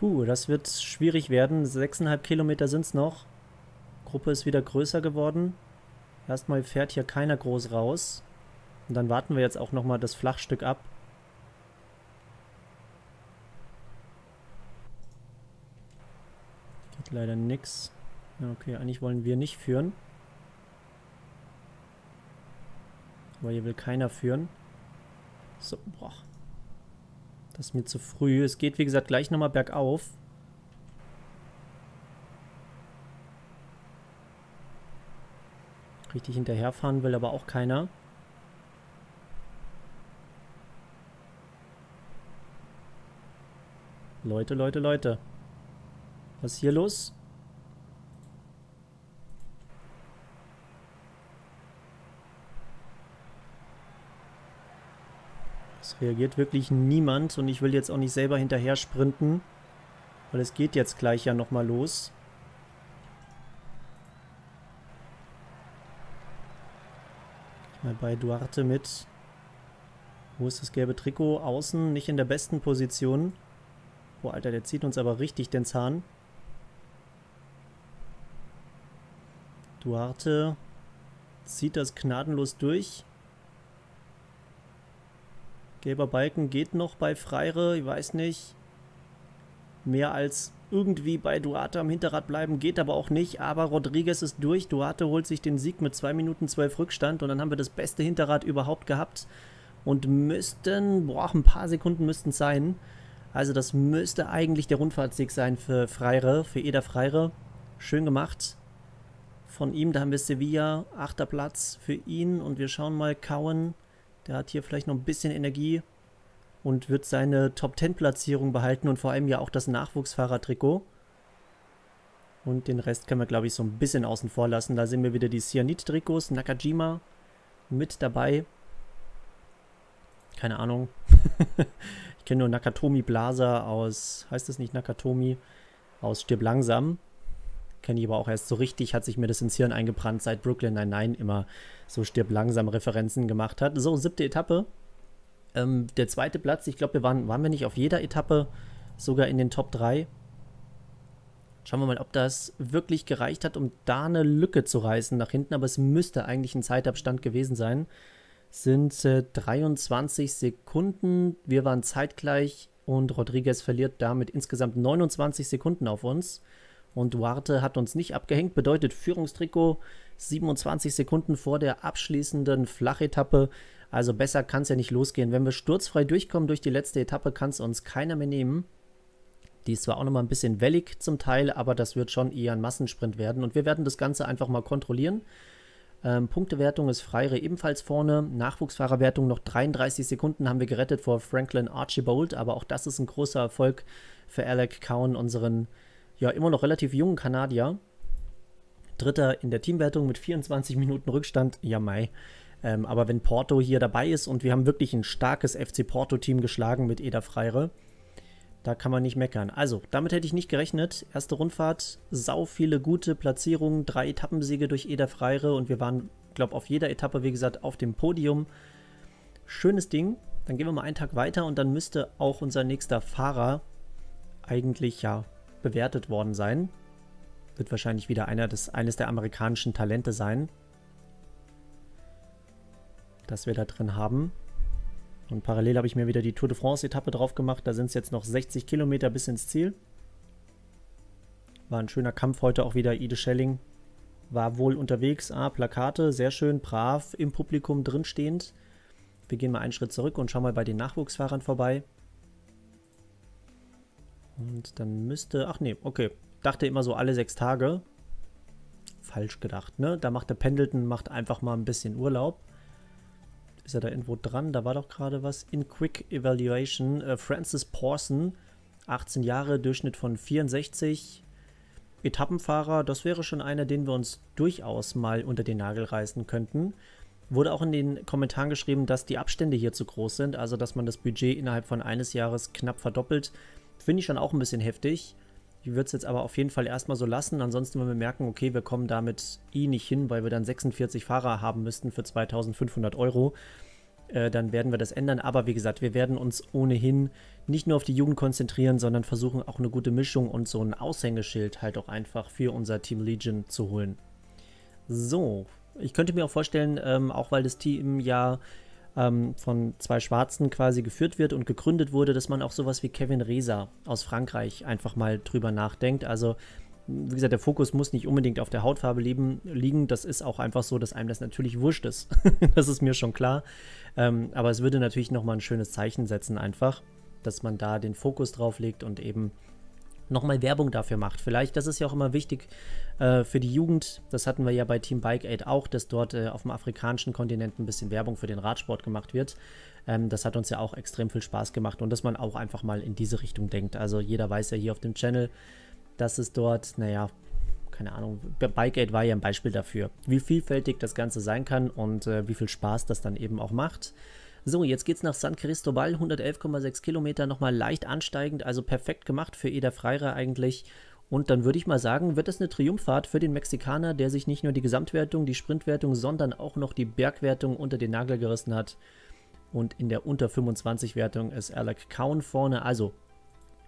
Puh, das wird schwierig werden. 6,5 Kilometer sind's noch. Gruppe ist wieder größer geworden. Erstmal fährt hier keiner groß raus. Und dann warten wir jetzt auch nochmal das Flachstück ab. Leider nix. Okay, eigentlich wollen wir nicht führen. Aber hier will keiner führen. So, boah. Das ist mir zu früh. Es geht, wie gesagt, gleich nochmal bergauf. Richtig hinterherfahren will aber auch keiner. Leute, Leute, Leute. Was ist hier los? Es reagiert wirklich niemand und ich will jetzt auch nicht selber hinterher sprinten, weil es geht jetzt gleich ja nochmal los. Mal bei Duarte mit. Wo ist das gelbe Trikot? Außen, nicht in der besten Position. Boah, Alter, der zieht uns aber richtig den Zahn. Duarte zieht das gnadenlos durch. Gelber Balken geht noch bei Fraire, ich weiß nicht. mehr als irgendwie bei Duarte am Hinterrad bleiben, geht aber auch nicht, aber Rodriguez ist durch, Duarte holt sich den Sieg mit 2:12 Rückstand und dann haben wir das beste Hinterrad überhaupt gehabt und müssten, boah, ein paar Sekunden müssten es sein, also das müsste eigentlich der Rundfahrtsieg sein für Fraire, für Eder Fraire, schön gemacht von ihm, da haben wir Sevilla, 8. Platz für ihn und wir schauen mal, Cowan, der hat hier vielleicht noch ein bisschen Energie und wird seine Top-10-Platzierung behalten und vor allem ja auch das Nachwuchsfahrertrikot. Und den Rest können wir, glaube ich, so ein bisschen außen vor lassen. Da sehen wir wieder die Cyanid-Trikots, Nakajima mit dabei. Keine Ahnung. Ich kenne nur Nakatomi Blaser aus, heißt das nicht Nakatomi, aus Stirb langsam. Kenne ich aber auch erst so richtig, hat sich mir das ins Hirn eingebrannt, seit Brooklyn Nine-Nine immer so Stirb langsam Referenzen gemacht hat. So, 7. Etappe. Der 2. Platz, ich glaube, waren wir nicht auf jeder Etappe sogar in den Top 3. Schauen wir mal, ob das wirklich gereicht hat, um da eine Lücke zu reißen nach hinten, aber es müsste eigentlich ein Zeitabstand gewesen sein. Sind 23 Sekunden, wir waren zeitgleich und Rodriguez verliert damit insgesamt 29 Sekunden auf uns. Und Duarte hat uns nicht abgehängt, bedeutet Führungstrikot 27 Sekunden vor der abschließenden Flachetappe. Also besser kann es ja nicht losgehen. Wenn wir sturzfrei durchkommen durch die letzte Etappe, kann es uns keiner mehr nehmen. Die ist zwar auch nochmal ein bisschen wellig zum Teil, aber das wird schon eher ein Massensprint werden. Und wir werden das Ganze einfach mal kontrollieren. Punktewertung ist Fraire ebenfalls vorne. Nachwuchsfahrerwertung noch 33 Sekunden haben wir gerettet vor Franklin Archibald. Aber auch das ist ein großer Erfolg für Alex Cowan, unseren ja immer noch relativ jungen Kanadier. Dritter in der Teamwertung mit 24 Minuten Rückstand. Ja, mei. Aber wenn Porto hier dabei ist und wir haben wirklich ein starkes FC Porto-Team geschlagen mit Eder Fraire, da kann man nicht meckern. Also, damit hätte ich nicht gerechnet. Erste Rundfahrt, sau viele gute Platzierungen, 3 Etappensiege durch Eder Fraire und wir waren, glaube ich, auf jeder Etappe, wie gesagt, auf dem Podium. Schönes Ding. Dann gehen wir mal einen Tag weiter und dann müsste auch unser nächster Fahrer eigentlich ja bewertet worden sein. Wird wahrscheinlich wieder eines der amerikanischen Talente sein, das wir da drin haben. Und parallel habe ich mir wieder die Tour de France Etappe drauf gemacht. Da sind es jetzt noch 60 Kilometer bis ins Ziel. War ein schöner Kampf heute auch wieder. Ide Schelling war wohl unterwegs. Ah, Plakate, sehr schön, brav, im Publikum drinstehend. Wir gehen mal einen Schritt zurück und schauen mal bei den Nachwuchsfahrern vorbei. Und dann müsste, ach nee, okay. Dachte immer so alle 6 Tage. Falsch gedacht, ne? Da macht der Pendleton, macht einfach mal ein bisschen Urlaub. Ist er da irgendwo dran? Da war doch gerade was. In Quick Evaluation. Francis Pawson, 18 Jahre, Durchschnitt von 64. Etappenfahrer, das wäre schon einer, den wir uns durchaus mal unter den Nagel reißen könnten. Wurde auch in den Kommentaren geschrieben, dass die Abstände hier zu groß sind. Also, dass man das Budget innerhalb von eines Jahres knapp verdoppelt. Finde ich schon auch ein bisschen heftig. Ich würde es jetzt aber auf jeden Fall erstmal so lassen. Ansonsten, wenn wir merken, okay, wir kommen damit nicht hin, weil wir dann 46 Fahrer haben müssten für 2.500 €, dann werden wir das ändern. Aber wie gesagt, wir werden uns ohnehin nicht nur auf die Jugend konzentrieren, sondern versuchen auch eine gute Mischung und so ein Aushängeschild halt auch einfach für unser Team Legion zu holen. So, ich könnte mir auch vorstellen, auch weil das Team ja von 2 Schwarzen quasi geführt wird und gegründet wurde, dass man auch sowas wie Kevin Reza aus Frankreich einfach mal drüber nachdenkt. Also, wie gesagt, der Fokus muss nicht unbedingt auf der Hautfarbe liegen. Das ist auch einfach so, dass einem das natürlich wurscht ist. Das ist mir schon klar. Aber es würde natürlich nochmal ein schönes Zeichen setzen einfach, dass man da den Fokus drauf legt und eben nochmal Werbung dafür macht. Vielleicht, das ist ja auch immer wichtig für die Jugend, das hatten wir ja bei Team Bike Aid auch, dass dort auf dem afrikanischen Kontinent ein bisschen Werbung für den Radsport gemacht wird. Das hat uns ja auch extrem viel Spaß gemacht und dass man auch einfach mal in diese Richtung denkt. Also jeder weiß ja hier auf dem Channel, dass es dort, naja, keine Ahnung, Bike Aid war ja ein Beispiel dafür, wie vielfältig das Ganze sein kann und wie viel Spaß das dann eben auch macht. So, jetzt geht's nach San Cristobal, 111,6 Kilometer, nochmal leicht ansteigend, also perfekt gemacht für Eder Fraire eigentlich. Und dann würde ich mal sagen, wird es eine Triumphfahrt für den Mexikaner, der sich nicht nur die Gesamtwertung, die Sprintwertung, sondern auch noch die Bergwertung unter den Nagel gerissen hat. Und in der Unter-25-Wertung ist Alex Cowan vorne, also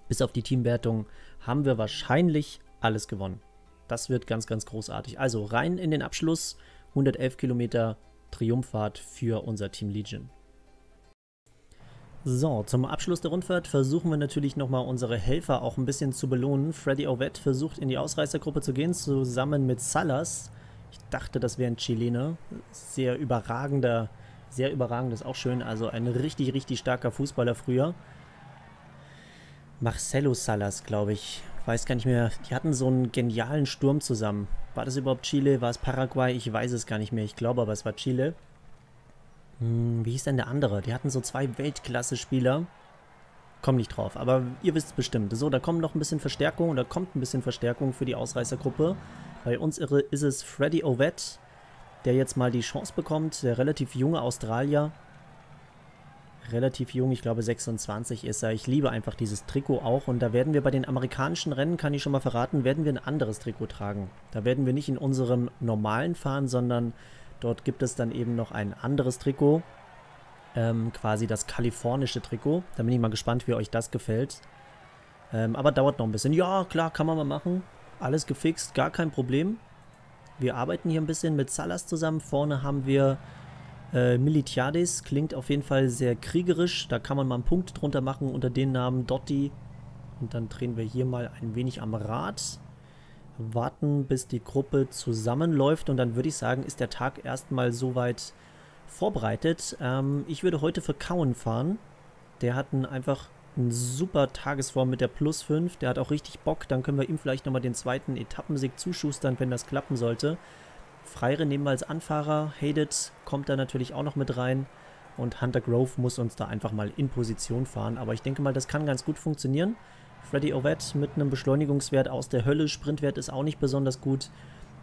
bis auf die Teamwertung haben wir wahrscheinlich alles gewonnen. Das wird ganz, ganz großartig. Also rein in den Abschluss, 111 Kilometer Triumphfahrt für unser Team Legion. So, zum Abschluss der Rundfahrt versuchen wir natürlich nochmal unsere Helfer auch ein bisschen zu belohnen. Freddy Ovett versucht in die Ausreißergruppe zu gehen, zusammen mit Salas. Ich dachte, das wäre ein Chilene. Sehr überragend, ist auch schön. Also ein richtig, richtig starker Fußballer früher. Marcelo Salas, glaube ich. Weiß gar nicht mehr. Die hatten so einen genialen Sturm zusammen. War das überhaupt Chile? War es Paraguay? Ich weiß es gar nicht mehr. Ich glaube aber, es war Chile. Wie hieß denn der andere? Die hatten so zwei Weltklasse-Spieler. Komm nicht drauf, aber ihr wisst es bestimmt. So, da kommt noch ein bisschen Verstärkung oder kommt ein bisschen Verstärkung für die Ausreißergruppe. Bei uns ist es Freddy Ovett, der jetzt mal die Chance bekommt. Der relativ junge Australier. Relativ jung, ich glaube 26 ist er. Ich liebe einfach dieses Trikot auch. Und da werden wir bei den amerikanischen Rennen, kann ich schon mal verraten, werden wir ein anderes Trikot tragen. Da werden wir nicht in unserem normalen fahren, sondern... Dort gibt es dann eben noch ein anderes Trikot, quasi das kalifornische Trikot. Da bin ich mal gespannt, wie euch das gefällt. Aber dauert noch ein bisschen. Ja, klar, kann man mal machen. Alles gefixt, gar kein Problem. Wir arbeiten hier ein bisschen mit Salas zusammen. Vorne haben wir Militiades, klingt auf jeden Fall sehr kriegerisch. Da kann man mal einen Punkt drunter machen unter den Namen Dotti. Und dann drehen wir hier mal ein wenig am Rad. Warten, bis die Gruppe zusammenläuft und dann würde ich sagen, ist der Tag erstmal soweit vorbereitet. Ich würde heute für Cowan fahren. Der hat einfach einen super Tagesform mit der Plus 5. Der hat auch richtig Bock. Dann können wir ihm vielleicht nochmal den zweiten Etappensieg zuschustern, wenn das klappen sollte. Fraire nehmen wir als Anfahrer. Hadet kommt da natürlich auch noch mit rein. Und Hunter Grove muss uns da einfach mal in Position fahren. Aber ich denke mal, das kann ganz gut funktionieren. Freddy Ovett mit einem Beschleunigungswert aus der Hölle. Sprintwert ist auch nicht besonders gut.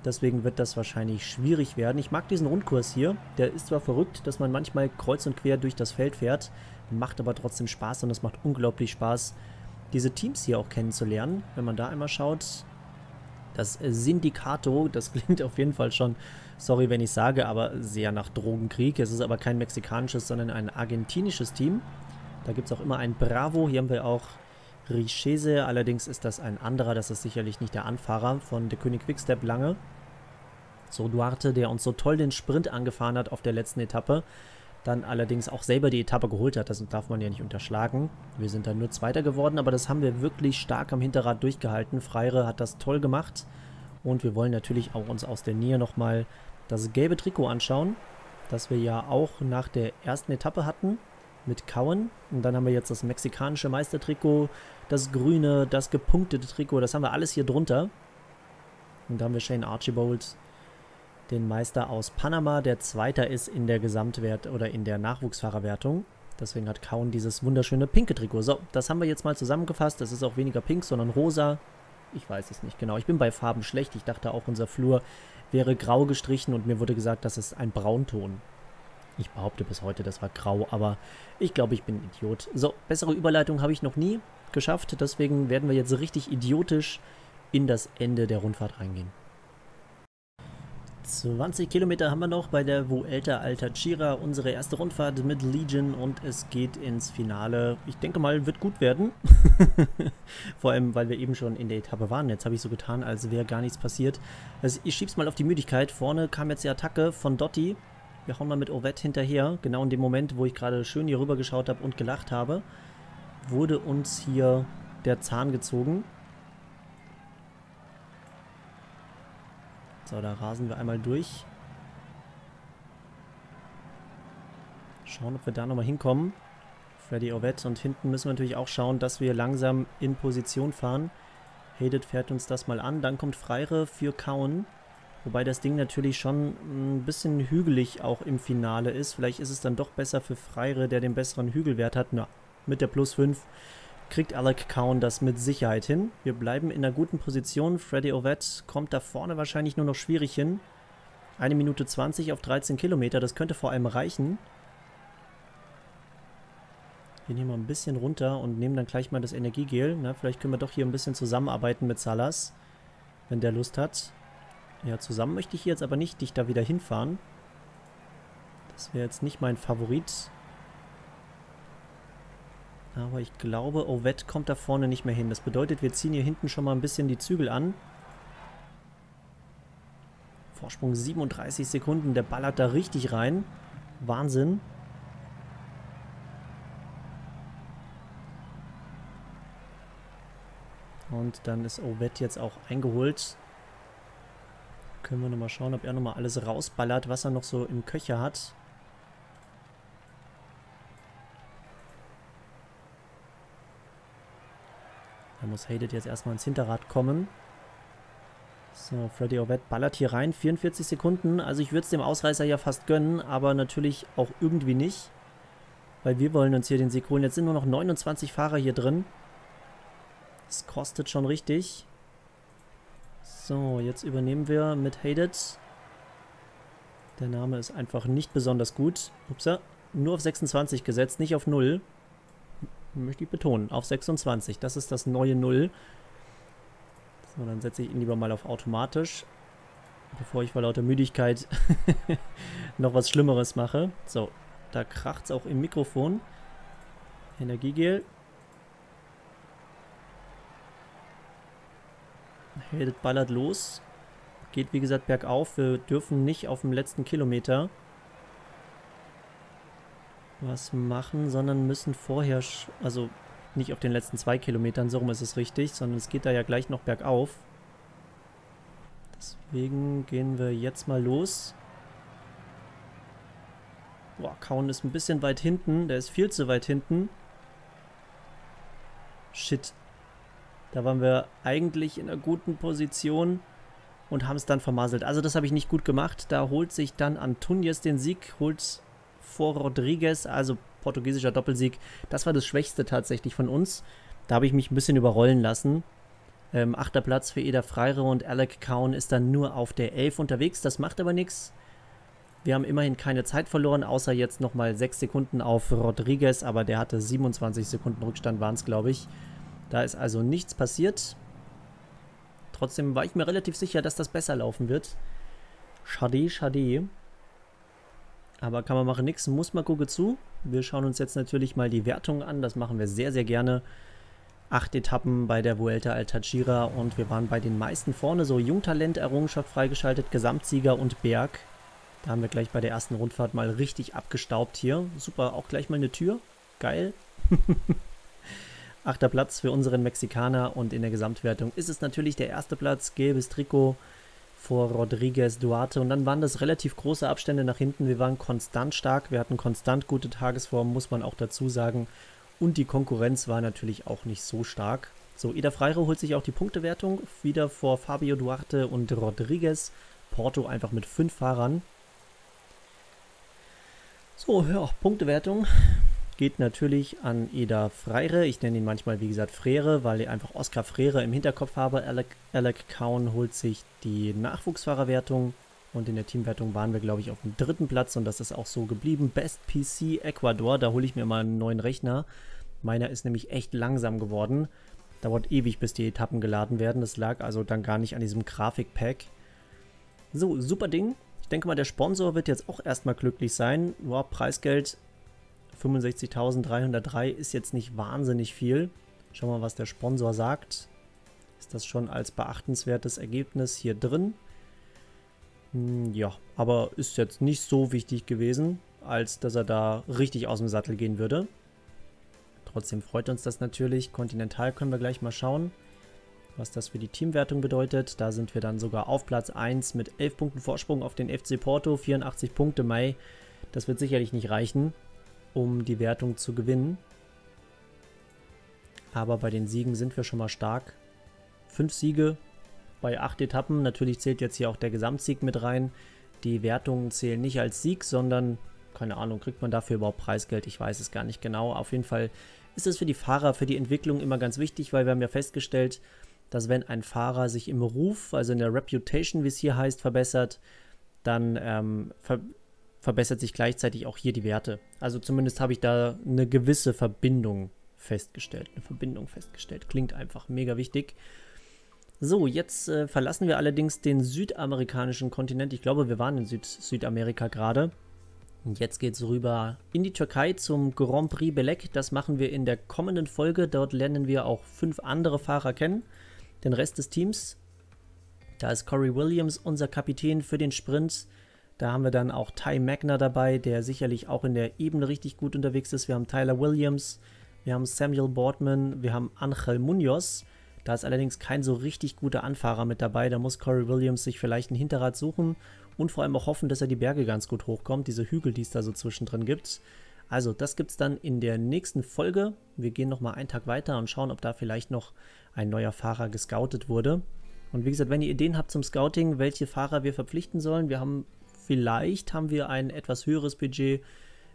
Deswegen wird das wahrscheinlich schwierig werden. Ich mag diesen Rundkurs hier. Der ist zwar verrückt, dass man manchmal kreuz und quer durch das Feld fährt. Macht aber trotzdem Spaß und es macht unglaublich Spaß, diese Teams hier auch kennenzulernen. Wenn man da einmal schaut, das Sindicato, das klingt auf jeden Fall schon, sorry wenn ich sage, aber sehr nach Drogenkrieg. Es ist aber kein mexikanisches, sondern ein argentinisches Team. Da gibt es auch immer ein Bravo. Hier haben wir auch... Richese, allerdings ist das ein anderer, das ist sicherlich nicht der Anfahrer von der König Quickstep Lange. So Duarte, der uns so toll den Sprint angefahren hat auf der letzten Etappe, dann allerdings auch selber die Etappe geholt hat, das darf man ja nicht unterschlagen. Wir sind dann nur Zweiter geworden, aber das haben wir wirklich stark am Hinterrad durchgehalten. Fraire hat das toll gemacht und wir wollen natürlich auch uns aus der Nähe nochmal das gelbe Trikot anschauen, das wir ja auch nach der ersten Etappe hatten. Mit Cowan. Und dann haben wir jetzt das mexikanische Meistertrikot, das grüne, das gepunktete Trikot, das haben wir alles hier drunter. Und da haben wir Shane Archibald, den Meister aus Panama, der Zweiter ist in der Gesamtwert- oder in der Nachwuchsfahrerwertung. Deswegen hat Cowan dieses wunderschöne pinke Trikot. So, das haben wir jetzt mal zusammengefasst. Das ist auch weniger pink, sondern rosa. Ich weiß es nicht genau. Ich bin bei Farben schlecht. Ich dachte auch, unser Flur wäre grau gestrichen und mir wurde gesagt, das ist ein Braunton. Ich behaupte bis heute, das war grau, aber ich glaube, ich bin ein Idiot. So, bessere Überleitung habe ich noch nie geschafft, deswegen werden wir jetzt richtig idiotisch in das Ende der Rundfahrt reingehen. 20 Kilometer haben wir noch bei der Vuelta al Tachira, unsere erste Rundfahrt mit Legion und es geht ins Finale. Ich denke mal, wird gut werden. Vor allem, weil wir eben schon in der Etappe waren. Jetzt habe ich so getan, als wäre gar nichts passiert. Also ich schieb's mal auf die Müdigkeit. Vorne kam jetzt die Attacke von Dotti. Wir hauen mal mit Ovett hinterher, genau in dem Moment, wo ich gerade schön hier rüber geschaut habe und gelacht habe, wurde uns hier der Zahn gezogen. So, da rasen wir einmal durch. Schauen, ob wir da nochmal hinkommen. Freddy Ovett und hinten müssen wir natürlich auch schauen, dass wir langsam in Position fahren. Hadet fährt uns das mal an, dann kommt Fraire für Cowan. Wobei das Ding natürlich schon ein bisschen hügelig auch im Finale ist. Vielleicht ist es dann doch besser für Fraire, der den besseren Hügelwert hat. Na, mit der Plus 5 kriegt Alex Cowan das mit Sicherheit hin. Wir bleiben in einer guten Position. Freddy Ovett kommt da vorne wahrscheinlich nur noch schwierig hin. 1 Minute 20 auf 13 Kilometer, das könnte vor allem reichen. Wir nehmen mal ein bisschen runter und nehmen dann gleich mal das Energiegel. Na, vielleicht können wir doch hier ein bisschen zusammenarbeiten mit Salas, wenn der Lust hat. Ja, zusammen möchte ich hier jetzt aber nicht dich da wieder hinfahren. Das wäre jetzt nicht mein Favorit. Aber ich glaube, Ovett kommt da vorne nicht mehr hin. Das bedeutet, wir ziehen hier hinten schon mal ein bisschen die Zügel an. Vorsprung 37 Sekunden, der ballert da richtig rein. Wahnsinn. Und dann ist Ovett jetzt auch eingeholt. Können wir nochmal schauen, ob er nochmal alles rausballert, was er noch so im Köcher hat. Da muss Hated jetzt erstmal ins Hinterrad kommen. So, Freddy Ovett ballert hier rein, 44 Sekunden. Also ich würde es dem Ausreißer ja fast gönnen, aber natürlich auch irgendwie nicht. Weil wir wollen uns hier den Sieg holen. Jetzt sind nur noch 29 Fahrer hier drin. Das kostet schon richtig. So, jetzt übernehmen wir mit Hated. Der Name ist einfach nicht besonders gut. Upsa, nur auf 26 gesetzt, nicht auf 0. Möchte ich betonen, auf 26. Das ist das neue 0. So, dann setze ich ihn lieber mal auf automatisch. Bevor ich vor lauter Müdigkeit noch was Schlimmeres mache. So, da kracht es auch im Mikrofon. Energiegel. Hated ballert los. Geht wie gesagt bergauf. Wir dürfen nicht auf dem letzten Kilometer was machen, sondern müssen vorher, also nicht auf den letzten 2 Kilometern, so rum ist es richtig, sondern es geht da ja gleich noch bergauf. Deswegen gehen wir jetzt mal los. Boah, Cowan ist ein bisschen weit hinten, der ist viel zu weit hinten. Shit. Da waren wir eigentlich in einer guten Position und haben es dann vermasselt. Also das habe ich nicht gut gemacht. Da holt sich dann Antunes den Sieg, holt vor Rodriguez, also portugiesischer Doppelsieg. Das war das Schwächste tatsächlich von uns. Da habe ich mich ein bisschen überrollen lassen. 8. Platz für Eder Fraire und Alex Cowan ist dann nur auf der 11 unterwegs. Das macht aber nichts. Wir haben immerhin keine Zeit verloren, außer jetzt nochmal 6 Sekunden auf Rodriguez, aber der hatte 27 Sekunden Rückstand, waren es, glaube ich. Da ist also nichts passiert. Trotzdem war ich mir relativ sicher, dass das besser laufen wird. Schade, schade. Aber kann man machen, nix. Muss man gucken zu. Wir schauen uns jetzt natürlich mal die Wertung an. Das machen wir sehr, sehr gerne. 8 Etappen bei der Vuelta al Tachira und wir waren bei den meisten vorne. So Jungtalent, Errungenschaft freigeschaltet, Gesamtsieger und Berg. Da haben wir gleich bei der ersten Rundfahrt mal richtig abgestaubt hier. Super, auch gleich mal eine Tür. Geil. 8. Platz für unseren Mexikaner und in der Gesamtwertung ist es natürlich der 1. Platz. Gelbes Trikot. Vor Rodriguez, Duarte und dann waren das relativ große Abstände nach hinten. Wir waren konstant stark, wir hatten konstant gute Tagesformen, muss man auch dazu sagen. Und die Konkurrenz war natürlich auch nicht so stark. So, Eder Fraire holt sich auch die Punktewertung, wieder vor Fabio Duarte und Rodriguez. Porto einfach mit 5 Fahrern. So, ja, Punktewertung geht natürlich an Eder Fraire. Ich nenne ihn manchmal, wie gesagt, Frere, weil ich einfach Oscar Frere im Hinterkopf habe. Alex Cowan holt sich die Nachwuchsfahrerwertung und in der Teamwertung waren wir, glaube ich, auf dem 3. Platz und das ist auch so geblieben. Best PC Ecuador, da hole ich mir mal einen neuen Rechner. Meiner ist nämlich echt langsam geworden. Dauert ewig, bis die Etappen geladen werden. Das lag also dann gar nicht an diesem Grafikpack. So, super Ding. Ich denke mal, der Sponsor wird jetzt auch erstmal glücklich sein. Wow, Preisgeld 65.303 ist jetzt nicht wahnsinnig viel. Schauen wir mal, was der Sponsor sagt. Ist das schon als beachtenswertes Ergebnis hier drin? Ja, aber ist jetzt nicht so wichtig gewesen, als dass er da richtig aus dem Sattel gehen würde. Trotzdem freut uns das natürlich. Kontinental können wir gleich mal schauen, was das für die Teamwertung bedeutet. Da sind wir dann sogar auf Platz 1 mit 11 Punkten Vorsprung auf den FC Porto. 84 Punkte, Mai. Das wird sicherlich nicht reichen, um die Wertung zu gewinnen. Aber bei den Siegen sind wir schon mal stark. 5 Siege bei 8 Etappen. Natürlich zählt jetzt hier auch der Gesamtsieg mit rein. Die Wertungen zählen nicht als Sieg, sondern, keine Ahnung, kriegt man dafür überhaupt Preisgeld? Ich weiß es gar nicht genau. Auf jeden Fall ist es für die Fahrer, für die Entwicklung immer ganz wichtig, weil wir haben ja festgestellt, dass wenn ein Fahrer sich im Ruf, also in der Reputation, wie es hier heißt, verbessert, dann verbessert sich gleichzeitig auch hier die Werte. Also zumindest habe ich da eine gewisse Verbindung festgestellt. Eine Verbindung festgestellt. Klingt einfach mega wichtig. So, jetzt verlassen wir allerdings den südamerikanischen Kontinent. Ich glaube, wir waren in Südamerika gerade. Und jetzt geht es rüber in die Türkei zum Grand Prix Belek. Das machen wir in der kommenden Folge. Dort lernen wir auch 5 andere Fahrer kennen. Den Rest des Teams. Da ist Corey Williams, unser Kapitän für den Sprint. Da haben wir dann auch Ty Magna dabei, der sicherlich auch in der Ebene richtig gut unterwegs ist. Wir haben Tyler Williams, wir haben Samuel Boardman, wir haben Angel Munoz. Da ist allerdings kein so richtig guter Anfahrer mit dabei. Da muss Corey Williams sich vielleicht ein Hinterrad suchen und vor allem auch hoffen, dass er die Berge ganz gut hochkommt, diese Hügel, die es da so zwischendrin gibt. Also das gibt es dann in der nächsten Folge. Wir gehen nochmal einen Tag weiter und schauen, ob da vielleicht noch ein neuer Fahrer gescoutet wurde. Und wie gesagt, wenn ihr Ideen habt zum Scouting, welche Fahrer wir verpflichten sollen, vielleicht haben wir ein etwas höheres Budget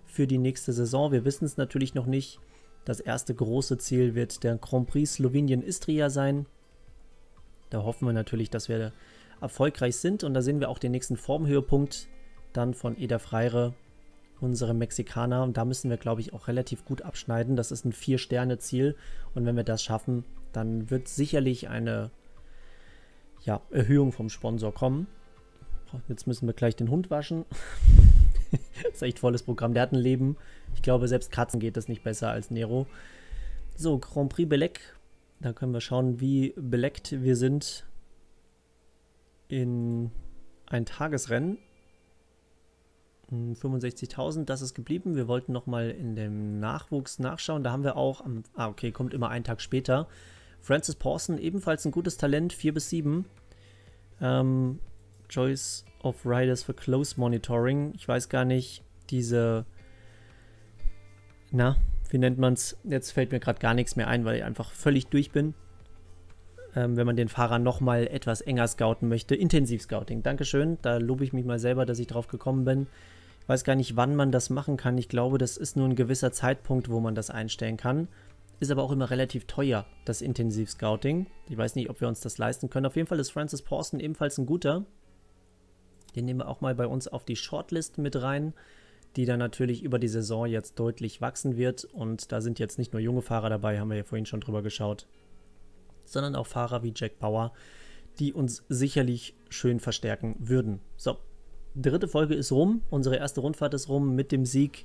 für die nächste Saison. Wir wissen es natürlich noch nicht. Das erste große Ziel wird der Grand Prix Slowenien-Istria sein. Da hoffen wir natürlich, dass wir erfolgreich sind. Und da sehen wir auch den nächsten Formhöhepunkt dann von Eder Fraire, unserem Mexikaner. Und da müssen wir, glaube ich, auch relativ gut abschneiden. Das ist ein 4-Sterne-Ziel. Und wenn wir das schaffen, dann wird sicherlich eine Erhöhung vom Sponsor kommen. Jetzt müssen wir gleich den Hund waschen. Das ist echt volles Programm. Der hat ein Leben. Ich glaube, selbst Katzen geht das nicht besser als Nero. So, Grand Prix Belek. Da können wir schauen, wie beleckt wir sind in ein Tagesrennen. 65.000, das ist geblieben. Wir wollten nochmal in dem Nachwuchs nachschauen. Da haben wir auch am... Ah, okay, kommt immer einen Tag später. Francis Pawson, ebenfalls ein gutes Talent, 4-7. Choice of Riders for Close Monitoring. Ich weiß gar nicht, diese... Na, wie nennt man es? Jetzt fällt mir gerade gar nichts mehr ein, weil ich einfach völlig durch bin. Wenn man den Fahrer nochmal etwas enger scouten möchte. Intensiv-Scouting, dankeschön. Da lobe ich mich mal selber, dass ich drauf gekommen bin. Ich weiß gar nicht, wann man das machen kann. Ich glaube, das ist nur ein gewisser Zeitpunkt, wo man das einstellen kann. Ist aber auch immer relativ teuer, das Intensiv-Scouting. Ich weiß nicht, ob wir uns das leisten können. Auf jeden Fall ist Francis Pawson ebenfalls ein guter. Den nehmen wir auch mal bei uns auf die Shortlist mit rein, die dann natürlich über die Saison jetzt deutlich wachsen wird. Und da sind jetzt nicht nur junge Fahrer dabei, haben wir ja vorhin schon drüber geschaut, sondern auch Fahrer wie Jack Bauer, die uns sicherlich schön verstärken würden. So, dritte Folge ist rum. Unsere erste Rundfahrt ist rum mit dem Sieg.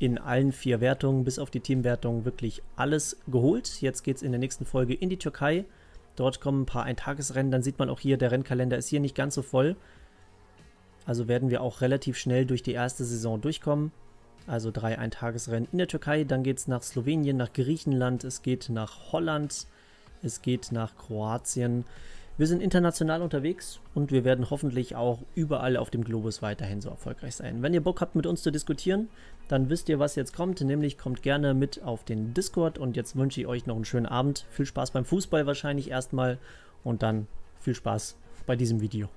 In allen 4 Wertungen, bis auf die Teamwertung, wirklich alles geholt. Jetzt geht es in der nächsten Folge in die Türkei. Dort kommen ein paar Eintagesrennen. Dann sieht man auch hier, der Rennkalender ist hier nicht ganz so voll. Also werden wir auch relativ schnell durch die erste Saison durchkommen. Also 3 Eintagesrennen in der Türkei. Dann geht es nach Slowenien, nach Griechenland. Es geht nach Holland. Es geht nach Kroatien. Wir sind international unterwegs und wir werden hoffentlich auch überall auf dem Globus weiterhin so erfolgreich sein. Wenn ihr Bock habt, mit uns zu diskutieren, dann wisst ihr, was jetzt kommt. Nämlich kommt gerne mit auf den Discord und jetzt wünsche ich euch noch einen schönen Abend. Viel Spaß beim Fußball wahrscheinlich erstmal und dann viel Spaß bei diesem Video.